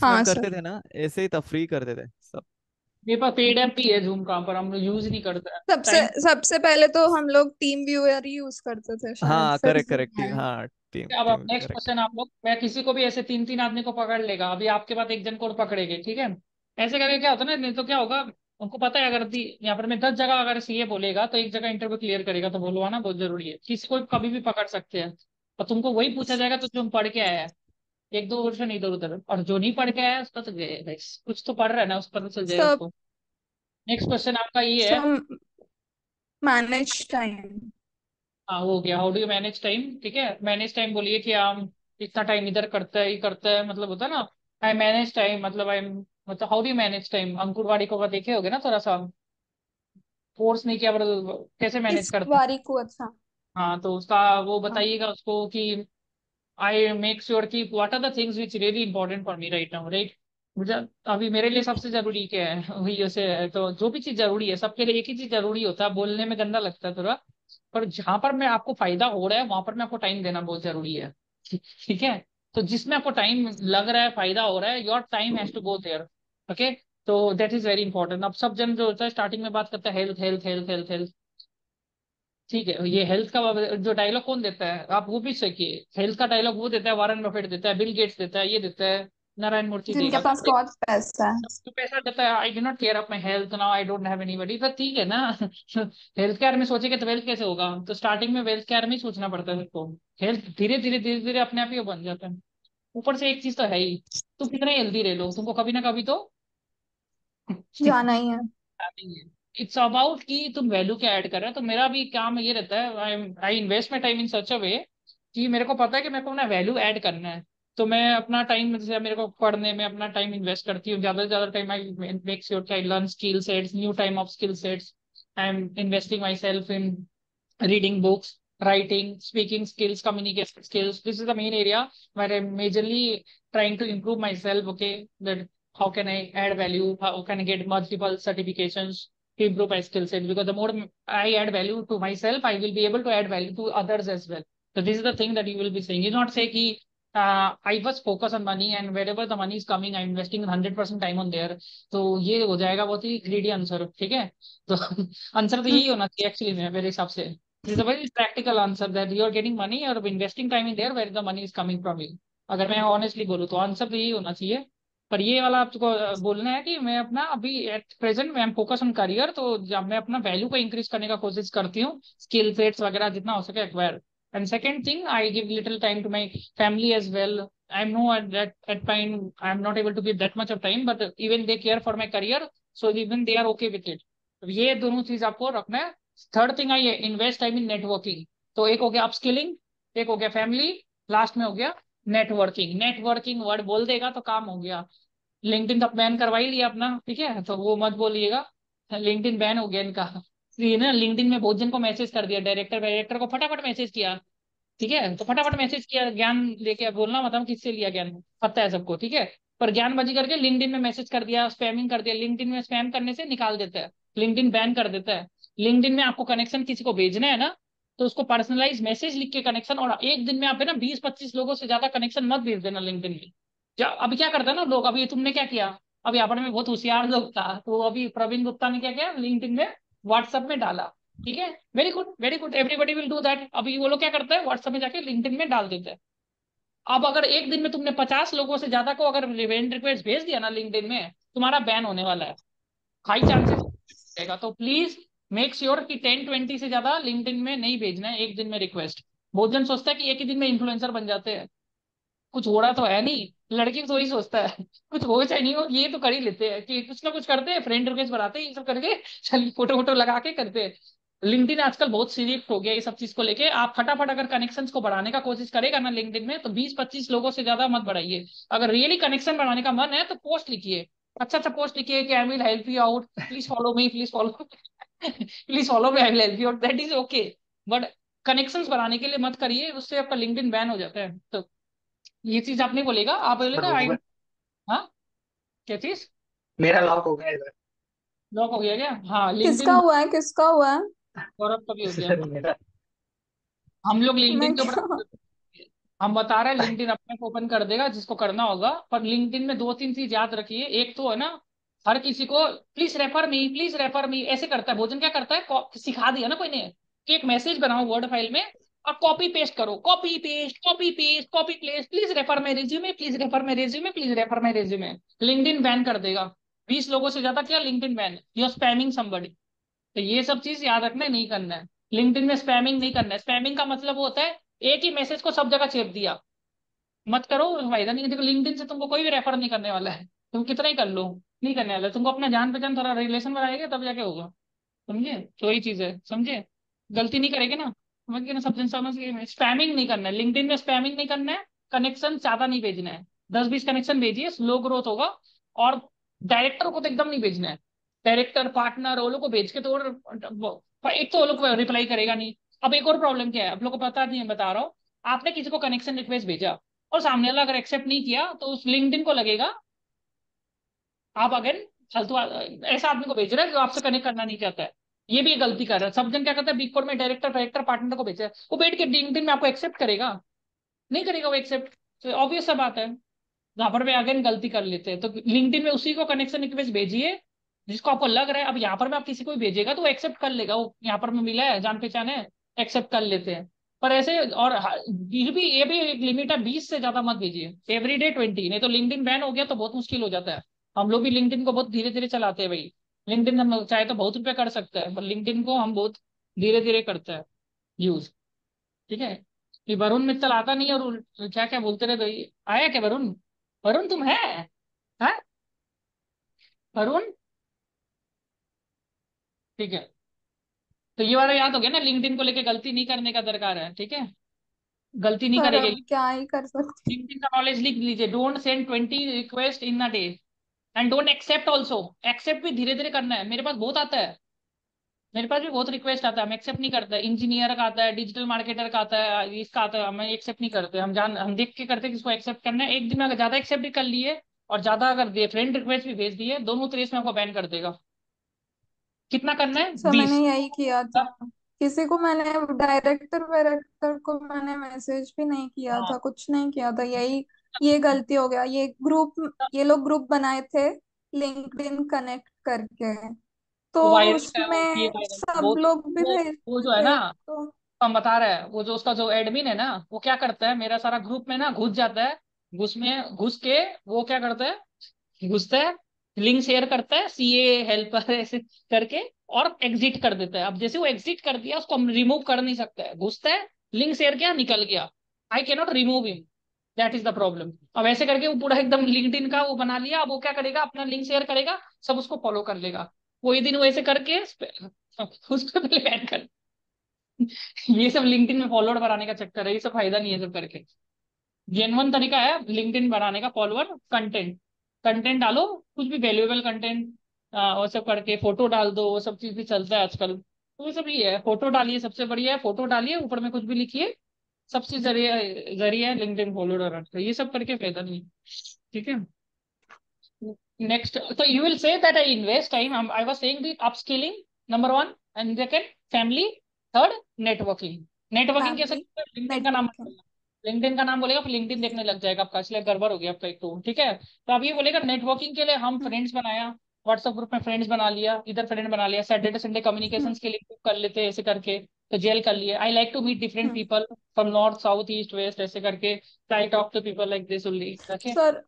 हाँ, करते थे ना ऐसे ही तफरी करते थे सब। मेरे पास पेड ऐप भी है जूम का, पर हम लोग यूज नहीं करते। सबसे पहले तो हम लोग टीम व्यूअर यूज करते थे। हाँ करेक्ट करेक्ट। हाँ अब आप नेक्स्ट क्वेश्चन आप लोग, मैं किसी को भी ऐसे तीन तीन आदमी को पकड़ लेगा, अभी आपके बाद एक जन को पकड़ेंगे, ठीक है। ऐसे करके क्या होता है ना, नहीं तो क्या होगा, उनको पता है अगर यहाँ पर मैं 10 जगह अगर सीए बोलेगा तो एक जगह इंटरव्यू क्लियर करेगा, तो बोलवाना बहुत जरूरी है। किसी को कभी भी पकड़ सकते हैं और तुमको वही पूछा जाएगा तो जो पढ़ के आया है, 1-2 वर्षन इधर उधर, और जो नहीं पढ़ के आया उसका तो कुछ तो पढ़ रहा है ना, उसको पता चल जाएगा उसको। नेक्स्ट क्वेश्चन आपका ये है, मैनेज टाइम। हाँ हो गया, how do you manage time, ठीक है। मैनेज टाइम बोलिए कि हम इतना टाइम इधर करते हैं, मतलब होता है ना आई मैनेज टाइम, मतलब आई मतलब how do you manage time. अंकुरवाड़ी को देखे होगे ना, थोड़ा सा फोर्स नहीं किया पर कैसे मैनेज करते को, अच्छा हाँ तो उसका वो बताइएगा उसको कि आई मेक श्योर की what are the things which really important for me right now, right. मुझे अभी मेरे लिए सबसे जरूरी क्या है, वही है। तो जो भी चीज जरूरी है, सबके लिए एक ही चीज जरूरी होता है, बोलने में गंदा लगता है थोड़ा, पर जहां पर मैं आपको फायदा हो रहा है वहां पर मैं आपको टाइम देना बहुत जरूरी है, ठीक है। तो जिसमें आपको टाइम लग रहा है, फायदा हो रहा है, your time has to go there, okay. तो दैट इज वेरी इंपॉर्टेंट। अब सब जन जो होता है स्टार्टिंग में बात करता है health health health health health, ठीक है। ये हेल्थ का जो डायलॉग कौन देता है, आप वो भी सीखिए। हेल्थ का डायलॉग वो देता है वारेन बफेट देता है, बिल गेट्स देता है, ये देता है नारायण मूर्ति, जिनके पास बहुत पैसा देता है। I do not care of my health now, I don't have anybody, तो ठीक है ना। हेल्थ केयर में सोचेंगे तो वेल्थ कैसे होगा, तो स्टार्टिंग में वेल्थ केयर में ही सोचना पड़ता है सबको। हेल्थ धीरे धीरे धीरे धीरे अपने आप ही बन जाता है। ऊपर से एक चीज तो है ही, तुम कितना हेल्दी रह लो, तुमको कभी ना कभी तो जाना ही है। इट्स अबाउट कि तुम वैल्यू क्या ऐड कर रहे हो। तो मेरा भी काम ये रहता है, I invest my time in सच अ वे कि मेरे को पता है कि मेरे को अपना वैल्यू ऐड करना है, तो मैं अपना टाइम जैसे मेरे को पढ़ने में अपना टाइम इन्वेस्ट करती हूँ ज्यादा से ज्यादा टाइम। आई मेक श्योर कि I learn skill sets, new time of skill sets. I am investing myself in reading books, writing, speaking skills, communication skills. This is the main area where I majorly trying to improve myself, okay. That how can I add value, how can I get multiple certifications to improve my skill set, because the more I add value to myself, I will be able to add value to others as well. So this is the thing that you will be saying. You not say ki I was focused on money and wherever the money is coming, I'm investing 100% time on there. So ये हो जाएगा बहुत ही greedy answer, ठीक है। तो answer तो यही होना चाहिए actually में मेरे हिसाब से। This is a very practical answer that you are getting money or investing time in there where the money is coming from you. अगर मैं honestly बोलूँ तो answer तो यही होना चाहिए, पर ये वाला आपको बोलना है कि मैं अपना अभी एट प्रेजेंट मैं फोकस ऑन करियर, तो जब मैं अपना वैल्यू को इंक्रीज करने का कोशिश करती हूँ, स्किल सेट्स वगैरह जितना हो सके acquire. And second thing, I give little time to my family as well. I know at time I am not able to give that much of time, but even they care for my career, so even they are okay with it. ये दोनों चीज आपको रखना है। Third thing, I invest time in networking. तो एक हो गया अपस्किलिंग, एक हो गया फैमिली, लास्ट में हो गया नेटवर्किंग। नेटवर्किंग वर्ड बोल देगा तो काम हो गया। लिंक्डइन तो बैन करवा ही लिया अपना, ठीक है, तो वो मत बोलिएगा, लिंक्डइन बैन हो गया इनका ना। लिंक्डइन में बहुत जन को मैसेज कर दिया, डायरेक्टर को फटाफट मैसेज किया, ठीक है, तो फटाफट मैसेज किया ज्ञान लेके। बोलना मतलब किससे लिया ज्ञान, पता है सबको, ठीक है, पर ज्ञानबाजी करके लिंक्डइन में मैसेज कर दिया, स्पैमिंग कर दिया। लिंक्डइन में स्पैम करने से निकाल देता है, लिंक्डइन बैन कर देता है। लिंक्डइन में आपको कनेक्शन किसी को भेजना है ना, तो उसको पर्सनलाइज मैसेज लिख के कनेक्शन, और एक दिन में आप है ना 20-25 लोगों से ज्यादा कनेक्शन मत भेज देना लिंक्डइन में। अभी क्या करता है ना लोग, अभी तुमने क्या किया, अभी यहाँ पर में बहुत होशियार लोग था, तो अभी प्रवीण गुप्ता ने क्या किया, लिंक्डइन में व्हाट्सएप में डाला, ठीक है, very good very good, everybody will do that. अभी वो लोग क्या करता है, व्हाट्सएप में जाके लिंक्डइन में डाल देता है। अब अगर एक दिन में तुमने 50 लोगों से ज्यादा को अगर फ्रेंड रिक्वेस्ट भेज दिया ना लिंक्डइन में, तुम्हारा बैन होने वाला है, हाई चांसेस रहेगा। तो प्लीज मेक श्योर कि 10-20 से ज्यादा लिंक्डइन में नहीं भेजना है एक दिन में रिक्वेस्ट। बहुत जन सोचता है कि एक ही दिन में इन्फ्लुएंसर बन जाते हैं, कुछ हो रहा तो है नहीं। लड़की तो ही सोचता है, कुछ हो चाहे नहीं हो ये तो कर ही लेते हैं, कि कुछ ना कुछ करते हैं, फ्रेंड रिक्वेस्ट बनाते हैं, ये सब करके चल फोटो वोटो लगा के करते हैं। लिंक्डइन आजकल बहुत सीरियस हो गया ये सब चीज को लेके। आप फटाफट अगर कनेक्शन को बढ़ाने का कोशिश करेगा ना लिंक्डइन में, तो 20-25 लोगों से ज्यादा मत बढ़ाइए। अगर रियली कनेक्शन बढ़ाने का मन है तो पोस्ट लिखिए, अच्छा अच्छा पोस्ट लिखिए कि I will help you out, please follow me, please follow please follow me, I will help you out, that is okay. But connections बनाने के लिए मत करिए, उससे आपका लिंक्डइन बैन हो जाता है। तो ये चीज आपने बोलेगा, आप बोलेगा आई, हाँ क्या चीज, मेरा लॉक हो गया, लॉक हो गया क्या, हाँ किसका हुआ है, और अब कभी हो गया। हम लोग लिंक्डइन के ऊपर हम बता रहे हैं लिंक्डइन अपने को ओपन कर देगा जिसको करना होगा। पर लिंक्डइन में दो तीन चीज याद रखिए, एक तो है ना हर किसी को प्लीज रेफर मी ऐसे करता है। भोजन क्या करता है, सिखा दिया ना कोई ने कि एक मैसेज बनाओ वर्ड फाइल में और कॉपी पेस्ट करो, copy paste please refer me resume, please refer me resume. LinkedIn ban कर देगा 20 लोगों से ज्यादा। क्या LinkedIn ban, you are spamming somebody. तो ये सब चीज याद रखना है, नहीं करना है लिंक्डइन में, स्पैमिंग नहीं करना है। स्पैमिंग का मतलब होता है एक ही मैसेज को सब जगह चेप दिया, मत करो भाई। देखो लिंक्डइन से तुमको कोई भी रेफर नहीं करने वाला है, तुम कितना ही कर लो नहीं करने वाला। तुमको अपना जान पहचान थोड़ा रिलेशन बनाएगा तब जाके होगा, समझे। तो वही चीज है, समझे, गलती नहीं करेगी ना, समझ गए ना, समझ गए। स्पैमिंग नहीं करना है लिंक्डइन में, स्पैमिंग नहीं करना है। कनेक्शन ज्यादा नहीं भेजना है, 10-20 कनेक्शन भेजिए, स्लो ग्रोथ होगा। और डायरेक्टर को तो एकदम नहीं भेजना है, डायरेक्टर पार्टनर वो लोग को भेज के तो एक तो वो लोग रिप्लाई करेगा नहीं। अब एक और प्रॉब्लम क्या है, आप लोग को पता नहीं है, बता रहा हूँ। आपने किसी को कनेक्शन रिक्वेस्ट भेजा और सामने वाला अगर एक्सेप्ट नहीं किया तो उस लिंक्डइन को लगेगा आप अगेन फालतू ऐसा आदमी को भेज रहे हैं जो आपसे कनेक्ट करना नहीं चाहता है। ये भी गलती कर रहा है सब जन। क्या करता है बिग 4 में डायरेक्टर पार्टनर को भेजा है, वो बैठ के लिंक्डइन में आपको एक्सेप्ट करेगा नहीं करेगा वो एक्सेप्ट, तो ऑब्वियस सा बात है यहाँ पर भी अगेन गलती कर लेते हैं। तो लिंक्डइन में उसी को कनेक्शन रिक्वेस्ट भेजिए जिसको आपको लग रहा है। अब यहाँ पर में आप किसी को भी भेजेगा तो वो एक्सेप्ट कर लेगा, वो यहाँ पर में मिला है, जान पहचान है, एक्सेप्ट कर लेते हैं। पर ऐसे और ये भी एक लिमिट है, 20 से ज्यादा मत भेजिए, एवरीडे 20, नहीं तो लिंक्डइन बैन हो गया तो बहुत मुश्किल हो जाता है। हम लोग भी लिंक्डइन को बहुत धीरे धीरे चलाते हैं भाई। लिंक्डइन हम चाहे तो बहुत रुपये कर सकता है, पर लिंक्डइन को हम बहुत धीरे धीरे करते हैं यूज, ठीक है। ये वरुण मित्तल आता नहीं और क्या क्या बोलते रहे भाई, आया क्या वरुण? वरुण तुम है वरुण, ठीक है। तो ये वाला याद हो गया ना, लिंक्डइन को लेके गलती नहीं करने का दरकार है, ठीक है। गलती नहीं पर करेगी, हम क्या ही कर सकते। लिंक्डइन का नॉलेज लिख लीजिए, don't send 20 request in a day and don't accept also. Accept भी धीरे धीरे करना है, मेरे पास बहुत आता है, मेरे पास भी बहुत रिक्वेस्ट आता है, हम एक्सेप्ट नहीं करते। इंजीनियर का आता है, डिजिटल मार्केटर का आता है, इसका आता है, हम एक्सेप्ट नहीं करते। हम देख के करते किसको एक्सेप्ट करना है। एक दिन में अगर ज्यादा एक्सेप्ट भी कर लिए और ज्यादा अगर फ्रेंड रिक्वेस्ट भी भेज दिए, दोनों तरीके में आपको बैन कर देगा। कितना करना है? 20। मैंने यही किया था, किसी को मैंने डायरेक्टर को मैंने मैसेज भी नहीं किया था, कुछ नहीं किया था। ये गलती हो गया। ये लोग ग्रुप बनाए थे लिंक्डइन कनेक्ट करके, तो उसमें सब लोग भी वो जो है ना, हम बता रहे हैं, वो जो उसका जो एडमिन है ना, वो क्या करता है, मेरा सारा ग्रुप में ना घुस जाता है। घुस के वो क्या करता है, घुसता है, लिंक शेयर करता है, सीए हेल्पर ऐसे करके, और एग्जिट कर देता है। अब जैसे वो एग्जिट कर दिया, उसको हम रिमूव कर नहीं सकता है। घुसता है, लिंक शेयर किया, निकल गया, I can not remove him, that is the problem. अब ऐसे करके वो पूरा एकदम लिंक्डइन का वो बना लिया। अब वो क्या करेगा, अपना लिंक शेयर करेगा, सब उसको फॉलो कर लेगा। वही दिन वो ऐसे करके उस पर बैन कर। ये सब लिंक्डइन में फॉलोअर बनाने का चक्कर है, ये सब फायदा नहीं है सब करके। जेन्युइन तरीका है लिंक्डइन बनाने का, फॉलोअर कंटेंट डालो, कुछ भी वैल्यूएबल कंटेंट और सब करके, फोटो डाल दो, वो सब चीज भी चलता है आजकल। तो ये सब ही है, फोटो डालिए, सबसे बढ़िया है फोटो डालिए, ऊपर में कुछ भी लिखिए, सबसे जरिया लिंक्डइन फॉलोअर। ये सब करके फायदा नहीं, ठीक है। नेक्स्ट, तो you will say that I invest time, I was saying that upskilling number 1 and second family, third networking. Networking कैसे, लिंक्डइन का नाम बोलेगा, फिर लिंक्डइन देखने लग जाएगा आपका, इसलिए गड़बड़ हो गया आपका एक तो, ठीक है। तो अब ये बोलेगा नेटवर्किंग के लिए हम फ्रेंड्स बनाया, व्हाट्सएप ग्रुप में फ्रेंड्स बना लिया, इधर फ्रेंड बना लिया, सैटरडे संडे कम्युनिकेशन के लिए बुक कर लेते हैं ऐसे करके, तो जेल कर लिए। I like to meet different people from north south east west ऐसे करके, I talk to people like this only. Sir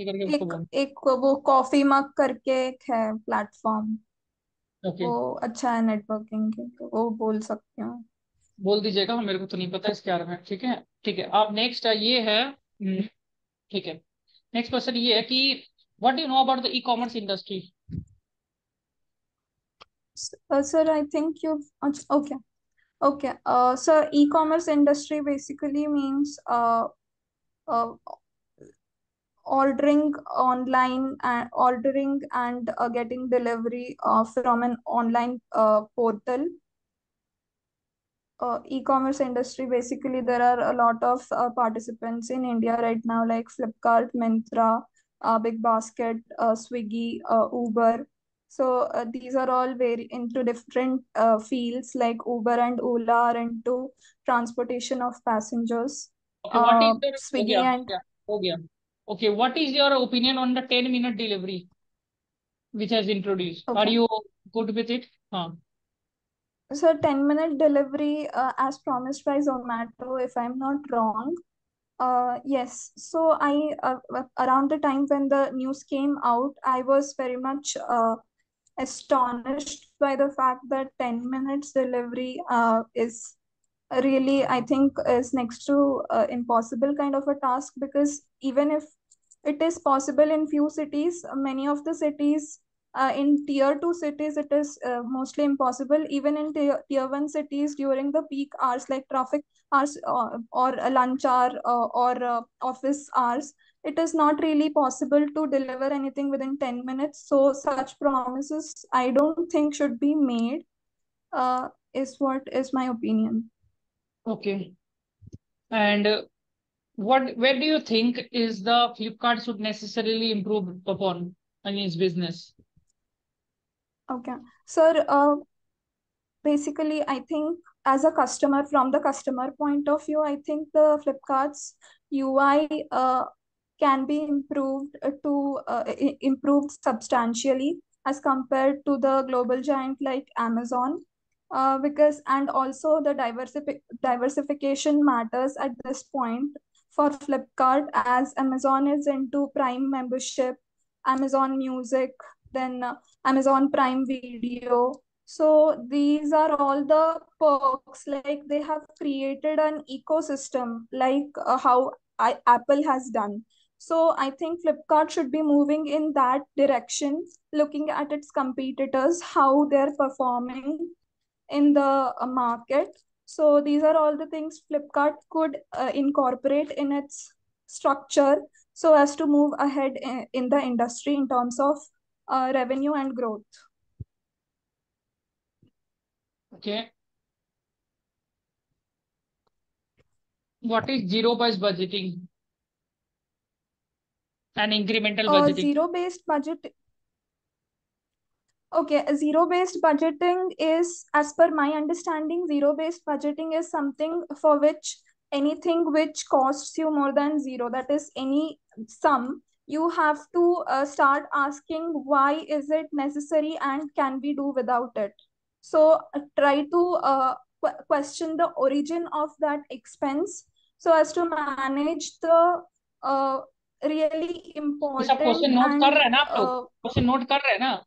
एक वो कॉफी मग करके है प्लेटफॉर्म, वो अच्छा है नेटवर्किंग के, वो बोल सकते हो, बोल दीजिएगा, मेरे को तो नहीं पता इसके बारे में, ठीक है ठीक है। अब नेक्स्ट ये है, ठीक है, नेक्स्ट क्वेश्चन ये है कि what do you know about the e commerce industry. Sir I think you okay okay sir, e commerce industry basically means ordering and getting delivery from an online portal. E-commerce industry, basically there are a lot of participants in India right now, like Flipkart, Myntra, Big Basket, Swiggy, Uber. So these are all very into different fields, like Uber and Ola are into transportation of passengers. Swiggy and हो गया. Okay, what is your opinion on the 10-minute delivery which has introduced? Okay. Are you good with it? Huh. So 10-minute delivery as promised by Zomato, if I'm not wrong. Yes, so I around the time when the news came out, I was very much astonished by the fact that 10 minutes delivery is really, I think, is next to impossible kind of a task, because even if it is possible in few cities, many of the cities in tier 2 cities, it is mostly impossible. Even in tier 1 cities during the peak hours like traffic hours or lunch hour or office hours, it is not really possible to deliver anything within 10 minutes. So such promises I don't think should be made, is what is my opinion. Okay. And where do you think is the Flipkart should necessarily improve upon in its business? Okay, sir, basically, I think as a customer, from the customer point of view, I think the Flipkart's UI can be improved to improved substantially as compared to the global giant like Amazon, because and also the diversification matters at this point for Flipkart, as Amazon is into Prime membership, Amazon Music, then Amazon Prime Video. So these are all the perks, like they have created an ecosystem like how Apple has done. So I think Flipkart should be moving in that direction, looking at its competitors, how they're performing in the market. So these are all the things Flipkart could incorporate in its structure so as to move ahead in the industry in terms of revenue and growth. Okay. What is zero-based budgeting and incremental budgeting? Zero-based budget. Okay, zero-based budgeting is, as per my understanding, zero-based budgeting is something for which anything which costs you more than zero, that is any sum, you have to start asking why is it necessary and can we do without it. So try to question the origin of that expense so as to manage the really important. Question note कर रहे हैं ना आप लोग? Question note कर रहे हैं ना?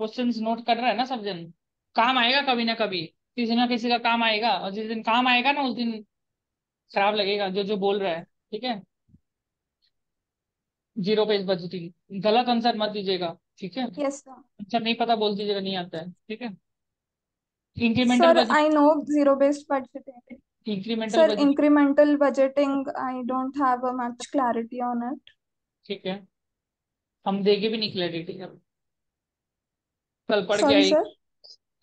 Questions note कर रहे हैं ना सब जन? काम आएगा कभी ना कभी, किसी ना किसी का काम आएगा, और जिस दिन काम आएगा ना उस दिन खराब लगेगा जो जो बोल रहा है. ठीक है, जीरो बेस्ड बजटिंग गलत आंसर मत दीजिएगा. ठीक है, यस सर. आंसर नहीं पता बोल दीजिएगा, नहीं आता है. ठीक है, incremental sir, I know zero based budgeting. Incremental sir, incremental budgeting I don't have much clarity on it. ठीक है, हम देखे भी नहीं क्लैरिटी, अब कल पढ़ के आएगी.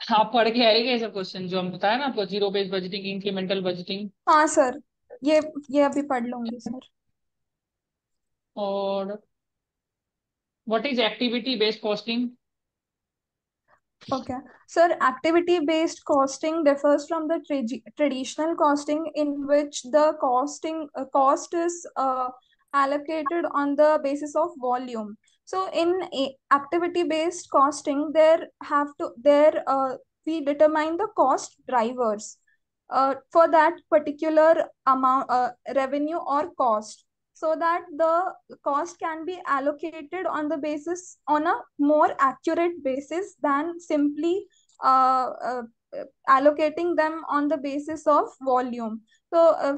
हाँ, पढ़ के आएगा ये सब क्वेश्चन जो हम बताया ना आपको, zero based budgeting, incremental budgeting. हाँ सर, ये अभी पढ़ लूंगी सर. और what is activity based costing? Okay sir, activity based costing differs from the traditional costing, in which the cost is allocated on the basis of volume. So in activity based costing, we determine the cost drivers for that particular amount, revenue or cost, so that the cost can be allocated on the basis, on a more accurate basis than simply allocating them on the basis of volume. So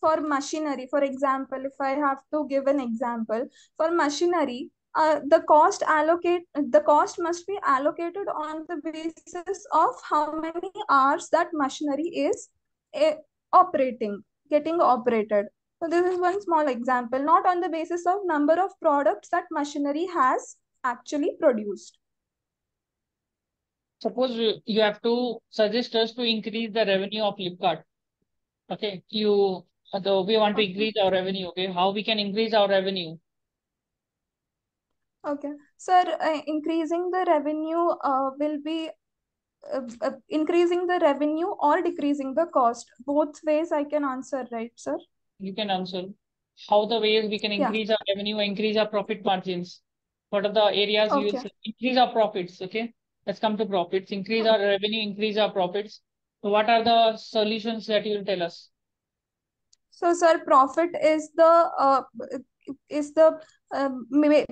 for machinery, for example, if I have to give an example, for machinery, the cost must be allocated on the basis of how many hours that machinery is operated. So this is one small example, not on the basis of number of products that machinery has actually produced. Suppose you have to suggest us to increase the revenue of Flipkart. Okay, we want to increase our revenue. Okay, how we can increase our revenue? Okay, sir, increasing the revenue will be increasing the revenue or decreasing the cost. Both ways I can answer, right, sir? you can answer. How the ways we can increase our revenue, increase our profit margins. What are the areas you will increase our profits? Okay, let's come to profits. Increase our revenue, increase our profits. So what are the solutions that you will tell us? So, sir, profit is the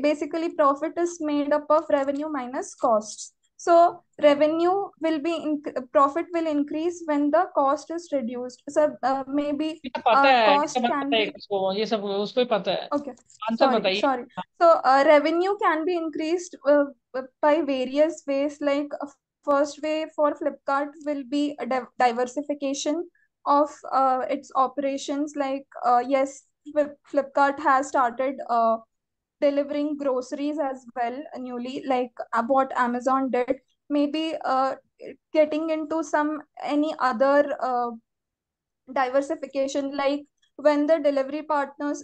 basically profit is made up of revenue minus costs. So revenue will be profit will increase when the cost is reduced. So maybe cost can be. Okay. Sorry. So revenue can be increased by various ways. Like first way for Flipkart will be a diversification of its operations. Like yes, Flipkart has started delivering groceries as well newly, like what Amazon did. Maybe getting into some any other diversification, like when the delivery partners,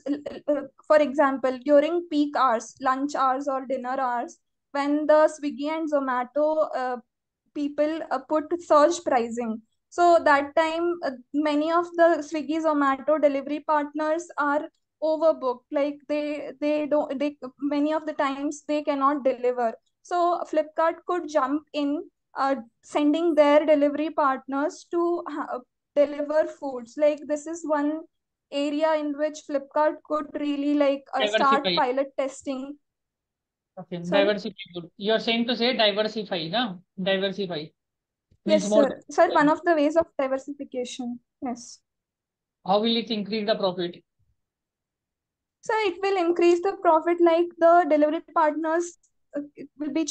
for example, during peak hours, lunch hours or dinner hours, when the Swiggy and Zomato people put surge pricing. So that time, many of the Swiggy, Zomato delivery partners are overbooked. Like they many of the times they cannot deliver. So Flipkart could jump in, sending their delivery partners to deliver foods. Like this is one area in which Flipkart could really like start pilot testing. Okay, so, diversify. You are saying to say diversify, na? Diversify. Yes, sir. Sir, one of the ways of diversification. Yes. How will it increase the profit? So it will increase the profit. Like the delivery partners will be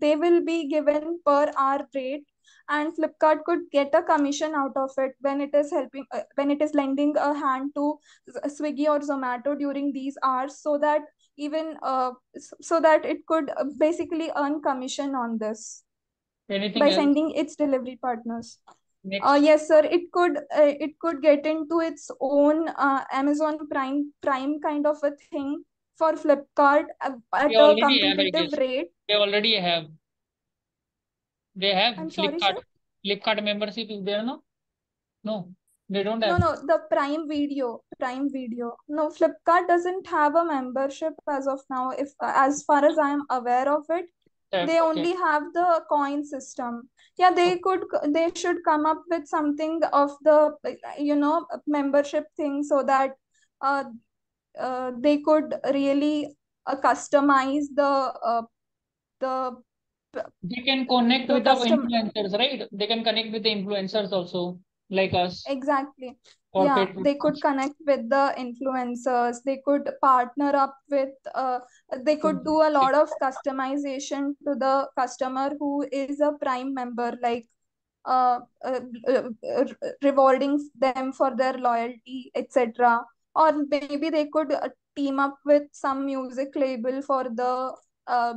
they will be given per hour rate, and Flipkart could get a commission out of it when it is helping when it is lending a hand to Swiggy or Zomato during these hours, so that even so that it could basically earn commission on this. Anything by else? Sending its delivery partners. Yes, sir. It could get into its own Amazon Prime kind of a thing for Flipkart at a competitive rate. They already have. They have Flipkart membership is there, no? No, they don't have. No, the Prime Video. No, Flipkart doesn't have a membership as of now. If as far as I am aware of it. They only have the coin system. Yeah, they should come up with something of the, you know, membership thing, so that they could really customize the. They can connect with the influencers, right? They can connect with the influencers also, like us. Exactly. Yeah, they could connect with the influencers. They could partner up with, they could do a lot of customization to the customer who is a Prime member, like rewarding them for their loyalty, etc. Or maybe they could team up with some music label for the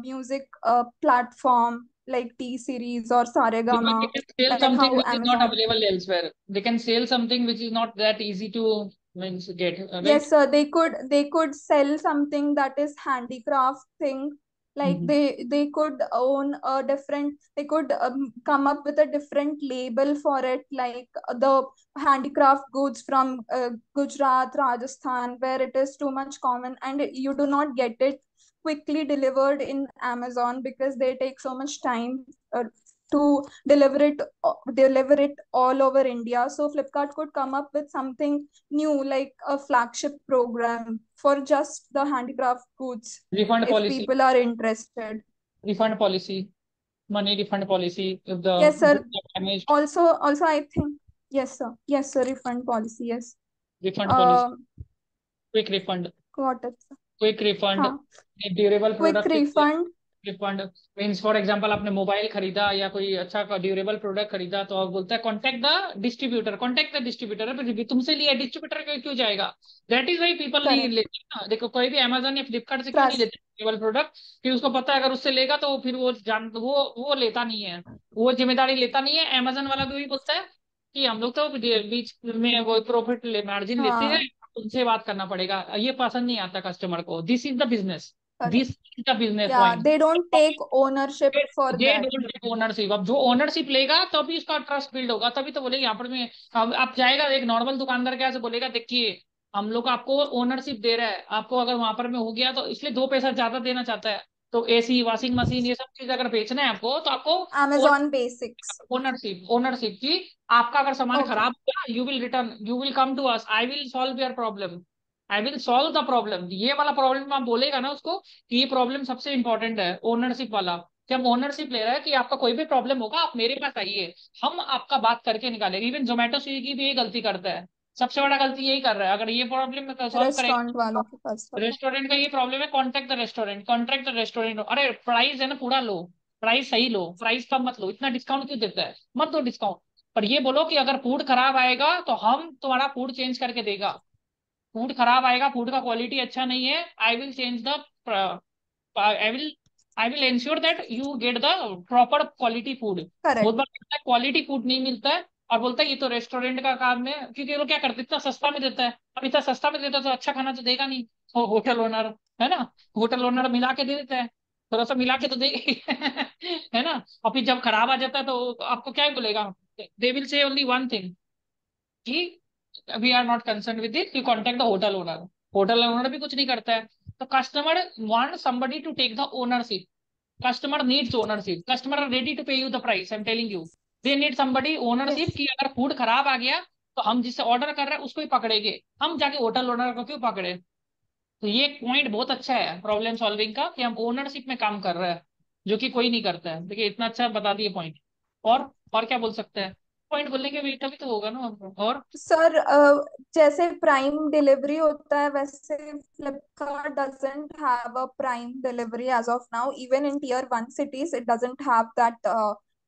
music platform, like T Series or Saregama. They can sell something which is not available elsewhere. They can sell something which is not that easy to get. Yes, sir. They could sell something that is handicraft thing. Like they could own a different. They could come up with a different label for it, like the handicraft goods from Gujarat, Rajasthan, where it is too much common, and you do not get it quickly delivered in Amazon because they take so much time to deliver it all over India. So Flipkart could come up with something new, like a flagship program for just the handicraft goods. Refund policy. People are interested. Refund policy, money refund policy. If the yes, sir. Also, I think yes, sir. Refund policy, yes. Refund policy. Quick refund. Got it, sir. Quick refund, durable product. Quick refund means, for example, आपने mobile खरीदा या कोई अच्छा durable product खरीदा, तो आप बोलते हैं कॉन्टेक्ट द डिस्ट्रीब्यूटर. फिर तुमसे लिया, डिस्ट्रीब्यूटर क्यों जाएगा? दैट इज व्हाई पीपल नहीं लेते ना. देखो, कोई भी Amazon या Flipkart से क्यों नहीं लेते ड्यूरेबल प्रोडक्ट? कि उसको पता है अगर उससे लेगा तो फिर वो लेता नहीं है, वो जिम्मेदारी लेता नहीं है. Amazon वाला भी बोलता है कि हम लोग तो बीच में वो प्रॉफिट मार्जिन लेते हैं, उनसे बात करना पड़ेगा. ये पसंद नहीं आता कस्टमर को. This is the business. They don't take ownership for that. अब जो ओनरशिप लेगा तभी उसका ट्रस्ट बिल्ड होगा, तभी तो बोलेगा. यहाँ पर में आप जाएगा, एक नॉर्मल दुकानदार क्या से बोलेगा, देखिए हम लोग आपको ओनरशिप दे रहा है, आपको अगर वहां पर में हो गया तो इसलिए 2 पैसा ज्यादा देना चाहता है। तो एसी, वॉशिंग मशीन, ये सब चीज अगर बेचना है आपको तो आपको Amazon बेसिक्स ओनरशिप की। आपका अगर सामान खराब हुआ, you will return, you will come to us, I will solve your problem, I will solve the problem. ये वाला प्रॉब्लम आप बोलेगा ना उसको कि ये प्रॉब्लम सबसे इंपॉर्टेंट है, ओनरशिप वाला। हम ओनरशिप ले रहे हैं कि आपका कोई भी प्रॉब्लम होगा आप मेरे पास आइए, हम आपका बात करके निकालेंगे। इवन Zomato स्विगी भी ये गलती करता है, सबसे बड़ा गलती यही कर रहा है। अगर ये प्रॉब्लम सॉल्व करेंगे, रेस्टोरेंट का ये प्रॉब्लम है, कॉन्टैक्ट द रेस्टोरेंट। अरे प्राइस है ना, पूरा लो, प्राइस सही लो, प्राइस कम मत लो। इतना डिस्काउंट क्यों देता है, मत दो डिस्काउंट। पर ये बोलो कि अगर फूड खराब आएगा तो हम तुम्हारा फूड चेंज करके देगा, फूड खराब आएगा, फूड का क्वालिटी अच्छा नहीं है, I will ensure that you get the proper quality food. बहुत बार क्वालिटी फूड नहीं मिलता है और बोलता है ये तो रेस्टोरेंट का काम है, क्योंकि वो क्या करते, इतना सस्ता में देता है। अब इतना सस्ता में देता है तो अच्छा खाना तो देगा नहीं, तो होटल ओनर है ना, होटल ओनर मिला के दे देता है, थोड़ा सा मिला के तो देगा है ना। और फिर जब खराब आ जाता है तो आपको क्या बोलेगा, they will say only one thing कि we are not concern with it, you contact the hotel owner. Hotel owner भी कुछ नहीं करता है। तो customer want somebody to take the ownership, customer needs ownership, customer ready to pay you the price, I am telling you they need somebody ownership कि अगर food खराब आ गया तो हम जिससे ऑर्डर कर रहे हैं उसको ही पकड़ेंगे, हम जाके होटल ओनर को क्यों पकड़े। तो ये पॉइंट बहुत अच्छा है प्रॉब्लम सॉल्विंग का कि हम ओनरशिप में काम कर रहे हैं, जो कि कोई नहीं करता है। देखिए इतना अच्छा बता दिए पॉइंट, और क्या बोल सकते हैं, पॉइंट बोलने के भी तो होगा ना। और सर जैसे प्राइम डिलीवरी होता है वैसे Flipkart doesn't have a prime delivery as of now, even in tier 1 cities it doesn't have that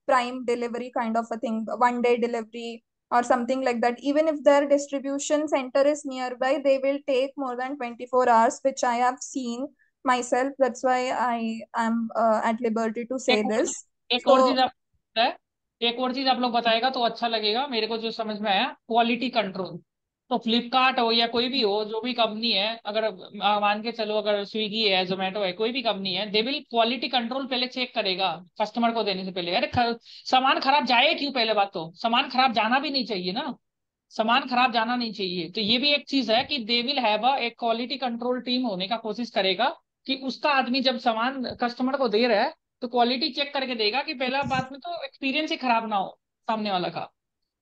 prime delivery kind of a thing, one day delivery और something like that. Even if there distribution centre is nearby they will take more than 24 hours, which I have seen myself, that's why I am at liberty to say this. एक और चीज है, एक और चीज आप लोग बताएगा तो अच्छा लगेगा मेरे को, जो समझ में आया क्वालिटी कंट्रोल। तो फ्लिपकार्ट हो या कोई भी हो, जो भी कंपनी है, अगर मान के चलो अगर स्विगी है, Zomato है, कोई भी कंपनी है, दे विल क्वालिटी कंट्रोल पहले चेक करेगा कस्टमर को देने से पहले। अरे सामान खराब जाए क्यों, पहले बात तो सामान खराब जाना भी नहीं चाहिए ना, सामान खराब जाना नहीं चाहिए। तो ये भी एक चीज है कि they will have a quality control team होने का कोशिश करेगा कि उसका आदमी जब सामान कस्टमर को दे रहा है तो क्वालिटी चेक करके देगा कि पहला बात में तो एक्सपीरियंस ही खराब ना हो सामने वाला का।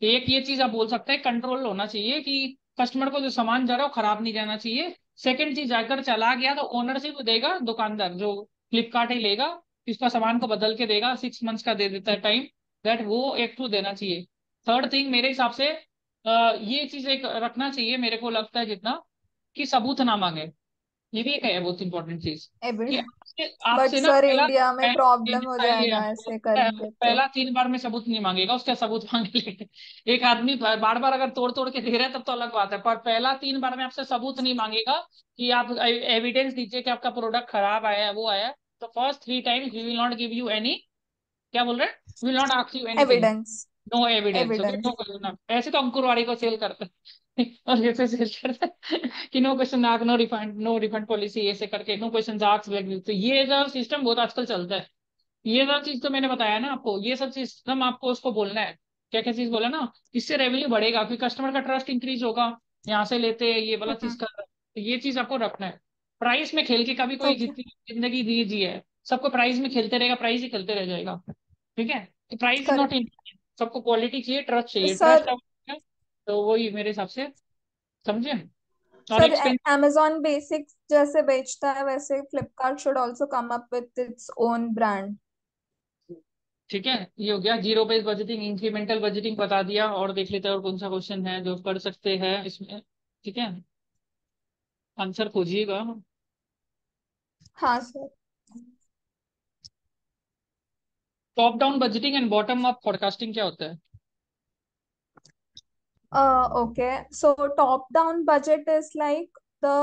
एक ये चीज आप बोल सकते हैं, कंट्रोल होना चाहिए कि कस्टमर को जो सामान जा रहा है वो खराब नहीं जाना चाहिए। सेकंड चीज, अगर चला गया तो ओनरशिप देगा दुकानदार, जो फ्लिपकार्ट ही लेगा, इसका सामान को बदल के देगा, 6 months का दे देता है टाइम, दैट वो एक टू देना चाहिए। थर्ड थिंग मेरे हिसाब से ये चीज एक रखना चाहिए, मेरे को लगता है जितना कि सबूत ना मांगे, ये भी एक है बहुत इंपॉर्टेंट चीज। आपसे ना इंडिया में प्रॉब्लम हो जाएगा ऐसे करेंगे, पहला 3 बार में सबूत नहीं मांगेगा, उसका सबूत मांग लेगा। एक आदमी बार बार अगर तोड़ तोड़ के दे रहा है तब तो अलग बात है, पर पहला 3 बार में आपसे सबूत नहीं मांगेगा कि आप एविडेंस दीजिए कि आपका प्रोडक्ट खराब आया है, वो आया है। तो first 3 times we will not give you any, क्या बोल रहे हैं, we will not ask you any evidence, no evidence. ऐसे तो अंकुरवाड़ी को सेल करते हैं और ऐसे सेल करते हैं कि no question ask, no refund policy, ऐसे करके नो क्वेश्चन आस्क। तो ये जो सिस्टम बहुत आजकल चलता है, ये सब चीज तो मैंने बताया ना आपको, ये सब सिस्टम आपको उसको बोलना है, क्या क्या चीज बोला ना, इससे रेवेन्यू बढ़ेगा, फिर कस्टमर का ट्रस्ट इंक्रीज होगा, यहाँ से लेते हैं ये वाला चीज कर रहा है। तो ये चीज आपको रखना है, प्राइस में खेल के कभी कोई जितनी जिंदगी दी जी है, सबको प्राइस में खेलते रहेगा, प्राइस ही खेलते रह जाएगा, ठीक है। तो प्राइस नॉट इंपॉर्टेंट, सबको क्वालिटी चाहिए, ट्रस्ट चाहिए, तो वही मेरे हिसाब से समझे। सर Amazon बेसिक्स जैसे बेचता है वैसे Flipkart should also come up with its own brand, ठीक है। ये हो गया zero based budgeting, incremental budgeting बता दिया, और देख लेते हैं और कौन सा क्वेश्चन है जो कर सकते हैं इसमें, ठीक है। आंसर खोजिएगा। हाँ sir, top down budgeting and bottom up forecasting क्या होता है? Okay, so top down budget is like the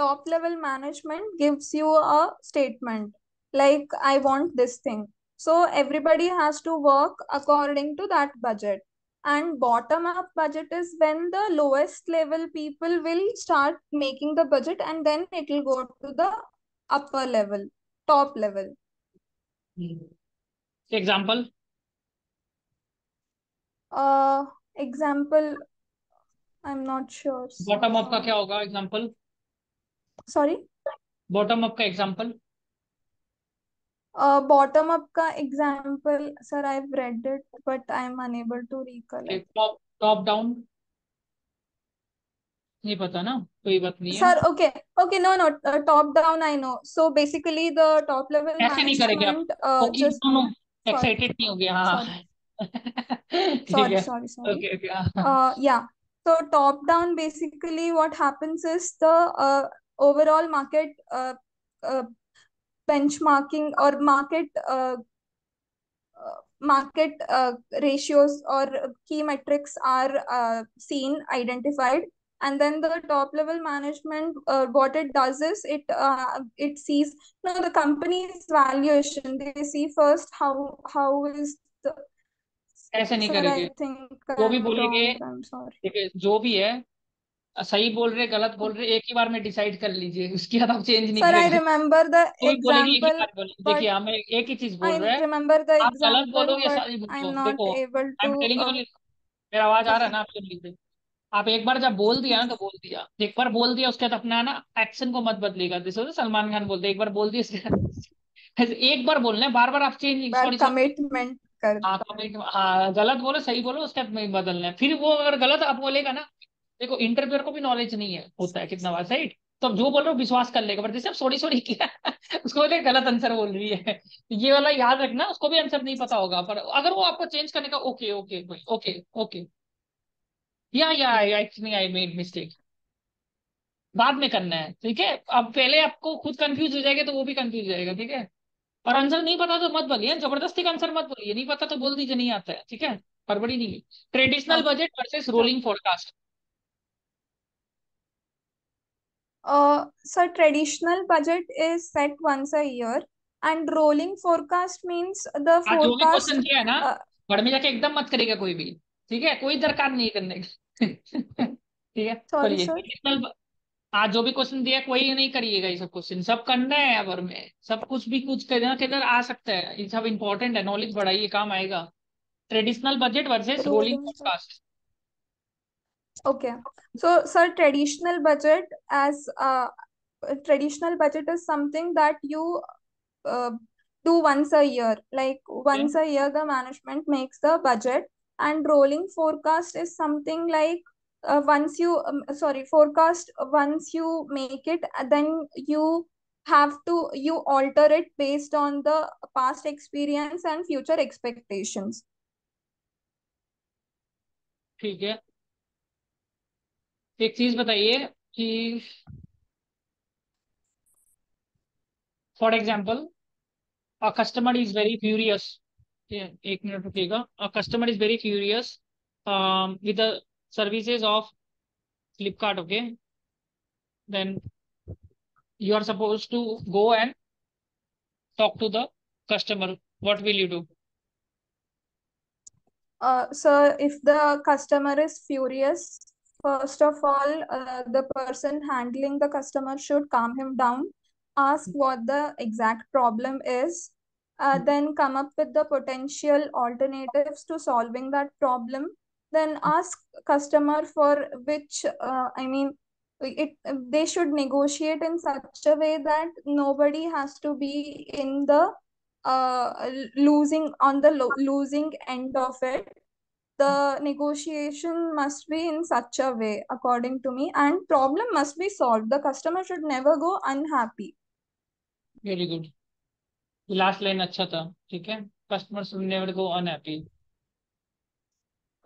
top level management gives you a statement like I want this thing, so everybody has to work according to that budget. And bottom up budget is when the lowest level people will start making the budget and then it will go to the upper level, top level. Example? Example I'm not sure. Bottom up का क्या होगा example? Sorry, bottom up का example? Bottom up का example sir I have read it but I am unable to recollect. Top down नहीं पता ना, कोई बात नहीं sir. Okay okay, no no, top down I know. So basically the top level ऐसे नहीं करेंगे आप. जस्ट नो, एक्साइटेड नहीं होंगे. हाँ सॉरी. या तो top down basically what happens is the overall market benchmarking और market ratios or key metrics are seen, identified. And then the top level management, what it does is it sees, you know, the company's valuation. They see first how is the. ऐसे नहीं करेंगे, जो भी बोलेंगे, जो भी है सही बोल रहे गलत बोल रहे एक ही बार में डिसाइड कर लीजिए, उसके बाद आप चेंज नहीं करेंगे. Sir I remember the example. देखिए हम एक ही चीज बोल रहे हैं, आप गलत बोलोगे सही बोलोगे. देखो मेरा आवाज आ रहा है ना आपके लिए? आप एक बार जब बोल दिया ना तो बोल दिया, एक बार बोल दिया उसके बाद अपना ना एक्शन को मत बदलेगा. जैसे सलमान खान बोलते एक बार बोल दिया, एक बार बोलना है, बार बार आप चेंज. कमिटमेंट कर, हाँ, गलत बोलो सही बोलो उसके बाद में बदलना है. फिर वो अगर गलत आप बोलेगा ना, देखो इंटरव्यूअर को भी नॉलेज नहीं है होता है कितना बार, राइट? तो आप जो बोल रहे हो विश्वास कर लेगा, बट जैसे आप सॉरी सॉरी किया उसको बोले गलत आंसर बोल रही है. ये वाला याद रखना, उसको भी आंसर नहीं पता होगा, पर अगर वो आपको चेंज करने का ओके ओके ओके ओके या एक्चुअली आई मेड मिस्टेक बाद में करना है, ठीक है? अब पहले आपको खुद कंफ्यूज हो जाएगा तो वो भी कंफ्यूज हो जाएगा, ठीक है? और आंसर नहीं पता तो मत बोलिए, जबरदस्ती का आंसर मत बोलिए. नहीं पता तो बोल दीजिए नहीं आता है, ठीक है? फरवरी नहीं. Traditional budget versus rolling forecast. Sir traditional budget is set once a year and rolling forecast means the forecast किया है ना, घर में जाके एकदम मत करेगा कोई भी, ठीक है? कोई दरकार नहीं करने की ठीक है? सॉरी, आज जो भी क्वेश्चन दिया कोई नहीं करिएगा, ये सब क्वेश्चन सब करना है अवर में, सब कुछ भी कुछ करना किधर आ सकता है, ये सब इंपॉर्टेंट है. नॉलेज बढ़ाइए, काम आएगा. Traditional budget versus rolling forecast. Okay so sir traditional budget is something that you do once a year, like once a year the management makes the budget. And rolling forecast is something like once you make it, then you have to alter it based on the past experience and future expectations. ठीक है, एक चीज बताइए कि for example a customer is very furious. एक minute रुकेगा. A customer is very furious with the services of Flipkart. Okay, then you are supposed to go and talk to the customer. What will you do? Sir, if the customer is furious, first of all, the person handling the customer should calm him down, ask what the exact problem is. Then come up with the potential alternatives to solving that problem. Then ask customer for which they should negotiate in such a way that nobody has to be in the losing end of it. The negotiation must be in such a way, according to me, and problem must be solved. The customer should never go unhappy. Very good. Last line अच्छा था, ठीक है? Customers never go unhappy.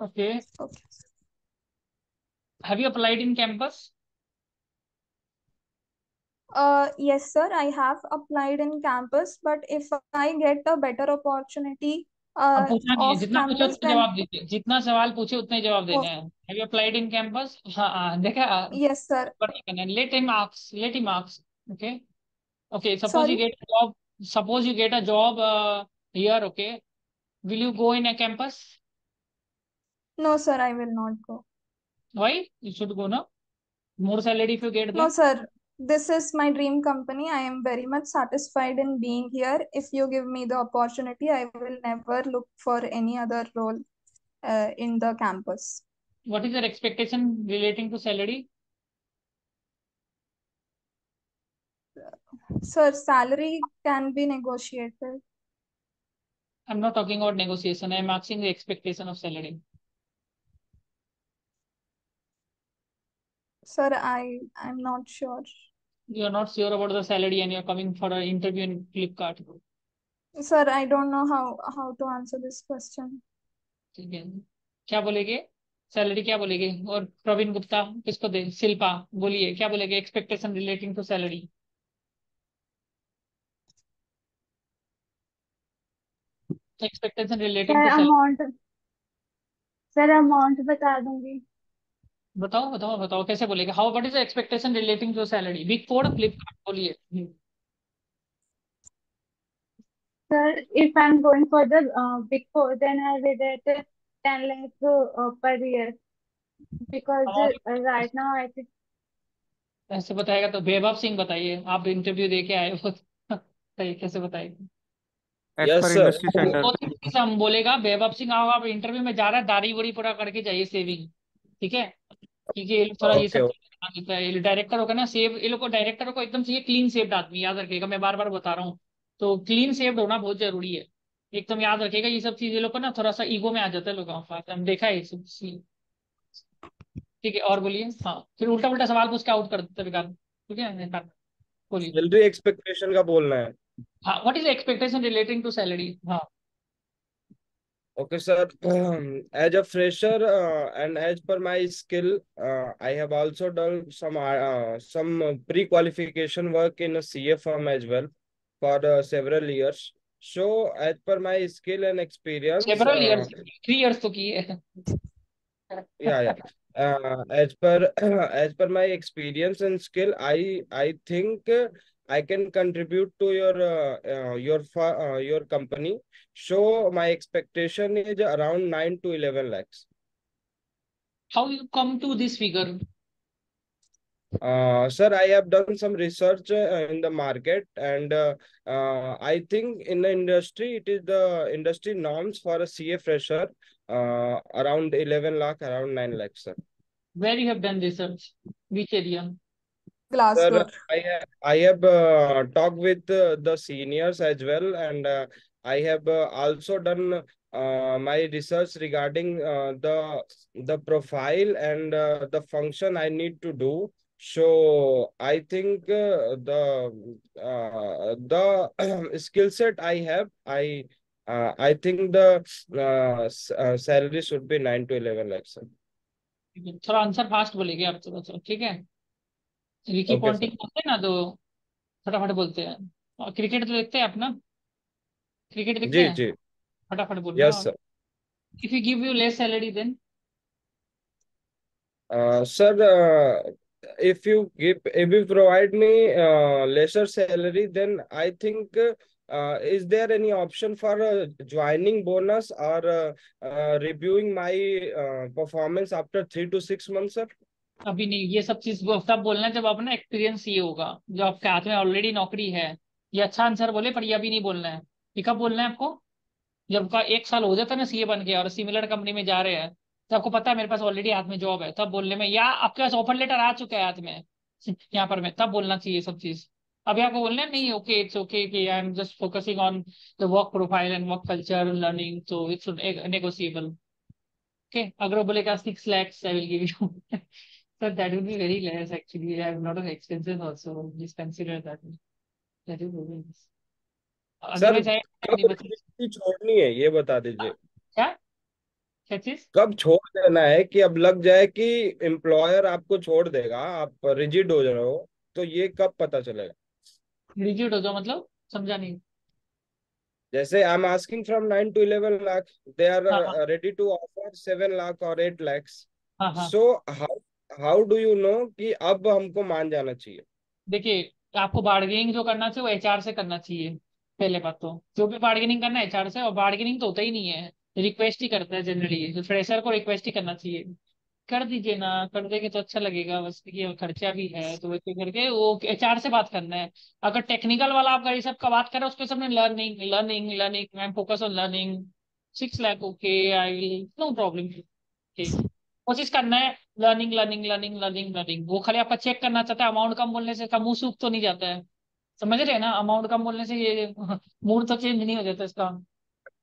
Okay, have you applied in campus? Yes sir, I have applied in campus but if I get a better opportunity. जितना पूछे उतना जवाब दीजिए, जितना सवाल पूछे उतने जवाब देना है. Have you applied in campus? हाँ देखा. Yes sir, let him ask, let him ask. Okay okay, suppose you get a job, suppose you get a job here, okay, will you go in a campus? No sir, I will not go. Why? You should go now, more salary if you get there. No sir, this is my dream company. I am very much satisfied in being here. If you give me the opportunity, I will never look for any other role in the campus. What is your expectation relating to salary? Sir, salary can be negotiated. I'm not talking about negotiation. I'm asking the expectation of salary. Sir, I'm not sure. You're not sure about the salary and you're coming for an interview in Flipkart. Sir, I don't know how to answer this question. क्या बोलेगे salary, क्या बोलेगे? और प्रवीण गुप्ता किसको दे, शिल्पा बोलिए क्या बोलेगे expectation relating to salary? Expectation relating to amount. Sir amount बता दूंगी। बताओ बताओ बताओ कैसे बोलेगा? How what is the expectation relating to salary? Big four Flipkart बोलिए। Sir, if I'm going for the big four, then I will get 10 lakhs per year because right now I think. ऐसे बताएगा तो वैभव सिंह बताइए, आप interview देके आए हो सही कैसे बताएंगे? यस सर हम बोलेगा वैभव सिंह आओ, आप इंटरव्यू में जा रहा है दाढ़ी बड़ी पूरा करके जाइए सेविंग, ठीक है? ठीक है थोड़ा ये सब डायरेक्टर होगा ना सेव, ये लोग को डायरेक्टर को एकदम चाहिए क्लीन सेव्ड आदमी, याद रखिएगा मैं बार बार बता रहा हूँ, तो क्लीन सेव्ड होना बहुत जरूरी है एकदम याद रखेगा। ये सब चीजें लोग को ना थोड़ा सा ईगो में आ जाता है लोगों का, हम देखा है सब सीन, ठीक है? और बोलिए। हाँ फिर उल्टा उल्टा सवाल पूछ के आउट कर देते बेकार, ठीक है? बोलिए सैलरी एक्सपेक्टेशन का बोलना है। हाँ what is expectation relating to salary. हाँ okay sir, as a fresher and as per my skill I have also done some pre qualification work in CA firm as well for several years, so as per my skill and experience several years 3 years to kiye yeah as per my experience and skill I think I can contribute to your company, so my expectation is around 9 to 11 lakhs. How you come to this figure? Sir, I have done some research in the market and I think in the industry it is the industry norms for a CA fresher around 11 lakh, around 9 lakh, sir. Where you have done research? Which area? Glasgow. Sir, I have talked with the seniors as well and I have also done my research regarding the profile and the function I need to do. So I think the skill set I have, I think the salary should be 9 to 11 lakhs. थोड़ा answer fast बोलेंगे आप थोड़ा सा, ठीक है? Ricky Ponting बोलते हैं ना तो फटाफट बोलते हैं। और क्रिकेट तो देखते हैं आप ना? क्रिकेट देखते हैं? जी जी फटाफट बोलना। Yes sir. If we give you less salary then? Sir, if you provide me lesser salary, then I think is there any option for joining bonus or reviewing my performance after 3 to 6 months, sir? अभी नहीं, ये सब चीज तब बोलना जब आप ना एक्सपीरियंस ये होगा, जो आपके हाथ में ऑलरेडी नौकरी है। ये अच्छा आंसर बोले पर ये अभी नहीं बोलना है, ये कब बोलना है आपको? जब का 1 साल हो जाता है ना सीए बन के और सिमिलर कंपनी में जा रहे हैं तो आपको पता है मेरे पास ऑलरेडी हाथ में जॉब है, तब बोलने में, या आपके पास ऑफर लेटर आ चुका है हाथ में यहाँ पर मैं, तब बोलना चाहिए सब चीज। अभी आपको बोलना है नहीं, ओके इट्स ओके कि I am just focusing on the work profile and work culture learning, तो इट्स नेगोशिएबल ओके। अगर वो बोलेगा 6 lakhs I will give you, sir that will be very less actually, I have lot of expenses also, please consider that is. Sir कब छोड़नी है ये बता दीजिए। क्या क्या चीज कब छोड़ देना है? कि अब लग जाए कि एम्प्लॉयर आपको छोड़ देगा, आप रिजिड हो जाओ, तो ये कब पता चलेगा? रिजिड हो जाओ मतलब समझा नहीं। जैसे I am asking from 9 to 11 lakh, they are ready to offer 7 lakh और 8 lakhs, so how do you know कि अब हमको मान जाना चाहिए? देखिए आपको बार्गेनिंग जो करना चाहिए वो एचआर से करना चाहिए, पहले बात तो जो भी बार्गेनिंग करना है एचआर से, और बार्गेनिंग तो होता ही नहीं है, रिक्वेस्ट ही करता है जनरली, तो फ्रेशर को रिक्वेस्ट ही करना चाहिए, कर दीजिए ना, कर देंगे तो अच्छा लगेगा, बस कि खर्चा भी है तो वैसे करके वो एचआर से बात करना है। अगर टेक्निकल वाला आप ये सब का बात करें उसके सबने learning learning learning ma'am focus on learning 6 lakh okay I will no problem कोशिश करना है learning learning learning learning learning. वो खाली आपका चेक करना चाहता है अमाउंट कम बोलने से इसका मुंह सूख तो नहीं जाता है, समझ रहे हैं ना, अमाउंट कम बोलने से ये मूड तो चेंज नहीं हो जाता इसका,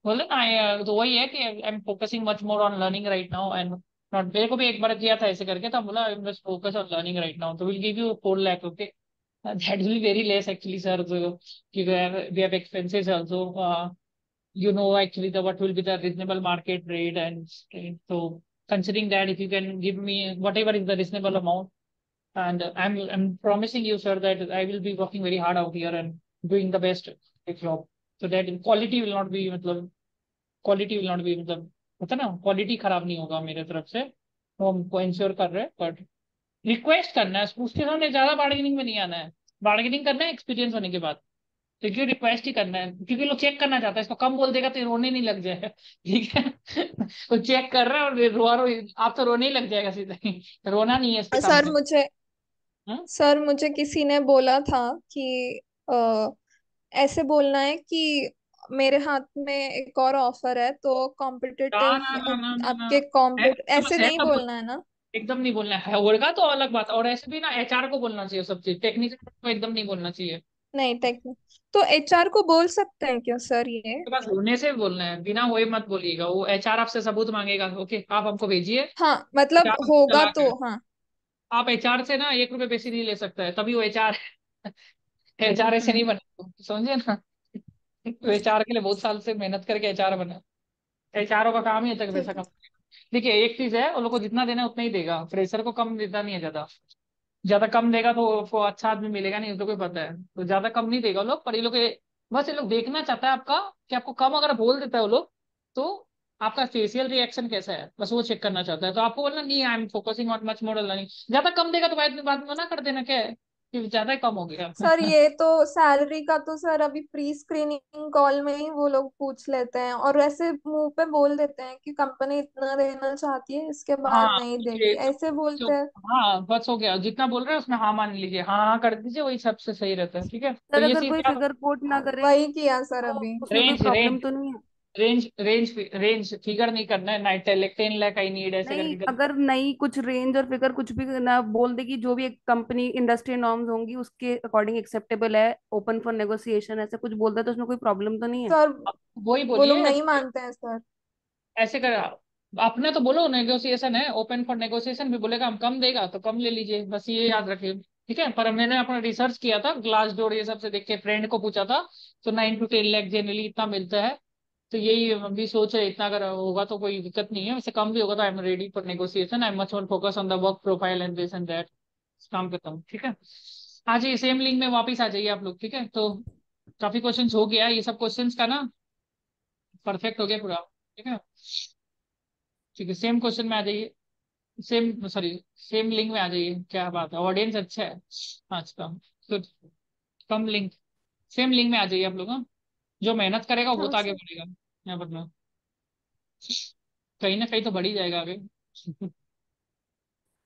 बोले ना। तो वही है कि I am focusing much more on learning right now and not. मेरे को भी एक बार किया था ऐसे करके, तो बोला I am just focus on learning right now, तो will give you 4 lakh okay, that will be very less actually sir, we have expenses also, you know actually the what will be the reasonable market rate and so considering that if you can give me whatever is the reasonable amount, and I'm promising you sir that I will be working very hard out here and doing the best job, so that quality will not be matlab quality will not be matlab pata na quality kharab nahi hoga mere taraf se, so hum ko ensure kar rahe, but request karna hai uske samne, zyada bargaining mein nahi aana hai, bargaining karna hai experience hone ke baad, तो क्यों request ही करना है, क्योंकि लोग check करना चाहता है, इसको कम बोल देगा तो रोने नहीं लग जाएगा, ठीक है तो चेक कर रहा है और आप तो रोने ही लग जाएगा सीधा ही, रोना नहीं है सर। मुझे किसी ने बोला था कि ऐसे बोलना है कि मेरे हाथ में एक और ऑफर है तो कॉम्पिटिटिव आपके ऐसे नहीं बोलना है ना, एकदम नहीं बोलना है, होगा तो अलग बात। और ऐसे भी ना एचआर को बोलना चाहिए सब चीज, टेक्निकल को एकदम नहीं बोलना चाहिए। नहीं तो एचआर को बोल सकते हैं क्यों सर? ये तो बस होने से बोलना है, बिना होए मत बोलिएगा, वो एचआर आपसे सबूत मांगेगा, ओके आप हमको भेजिए। हाँ मतलब होगा तो हाँ, आप एचआर से ना 1 रुपए पैसे नहीं ले सकता है, तभी वो एचआर एचआर ऐसे नहीं बना, समझे ना, तो एचआर के लिए बहुत साल से मेहनत करके एचआर बना, एचआर का काम ही तक पैसा कम। देखिए एक चीज है, उन लोग को जितना देना है उतना ही देगा, फ्रेशर को कम देता नहीं है, ज्यादा कम देगा तो उसको अच्छा आदमी मिलेगा नहीं, उसको कोई पता है, तो ज्यादा कम नहीं देगा लोग, पर ये लोग बस ये लोग देखना चाहता है आपका कि आपको कम अगर बोल देता है वो लोग तो आपका फेशियल रिएक्शन कैसा है, बस वो चेक करना चाहता है। तो आपको बोलना नहीं, I am focusing on much more learning, ज्यादा कम देगा तो बाद में मना कर देना क्या है कि ज्यादा कम हो गया सर। ये तो सैलरी का तो सर अभी प्री स्क्रीनिंग कॉल में ही वो लोग पूछ लेते हैं और ऐसे मुंह पे बोल देते हैं कि कंपनी इतना देना चाहती है, इसके बाद हाँ, नहीं देगी, ऐसे बोलते हैं। हाँ बस हो गया, जितना बोल रहे हैं उसमें हाँ मान लीजिए, हाँ कर दीजिए, वही सबसे सही रहता है, ठीक है। तो अगर कोई फिगर कोट ना करे, वही किया सर, अभी रेंज तो नहीं है, रेंज रेंज रेंज फिगर नहीं करना है, 9 लाख 10 लाख आई नीड ऐसे नहीं, अगर नहीं कुछ रेंज और फिगर कुछ भी ना बोल देगी, जो भी एक कंपनी इंडस्ट्री नॉर्म्स होंगी उसके अकॉर्डिंग एक्सेप्टेबल है, ओपन फॉर नेगोशिएशन ऐसे कुछ बोलता है तो उसमें कोई प्रॉब्लम तो नहीं है सर? वही बोलिए, वो लोग नहीं मानते हैं सर, ऐसे कर अपना तो बोलो नेगोशिएशन है, ओपन फॉर नेगोशिएशन भी बोलेगा, हम कम देगा तो कम ले लीजिए, बस ये याद रखिए, ठीक है। पर मैंने अपना रिसर्च किया था, ग्लास डोर ये सबसे देख के फ्रेंड को पूछा था, तो 9 से 10 लाख जनरली इतना मिलता है, तो यही हम भी सोच रहे, इतना अगर होगा तो कोई दिक्कत नहीं है, वैसे कम भी होगा तो I am ready for negotiation, I am much more focus on the work profile and this and that, काम करता हूँ, ठीक है। हाँ जी सेम लिंक में वापस आ जाइए आप लोग, ठीक है। तो काफी क्वेश्चंस हो गया, ये सब क्वेश्चंस का ना परफेक्ट हो गया पूरा, ठीक है ठीक है। सेम क्वेश्चन में आ जाइए, सेम सॉरी सेम लिंक में आ जाइए, क्या बात है ऑडियंस अच्छा है आज का, तो कम लिंक सेम लिंक में आ जाइए आप लोग। हाँ जो मेहनत करेगा वो तो आगे बढ़ेगा, यहाँ पर कहीं ना कहीं तो बढ़ ही जाएगा आगे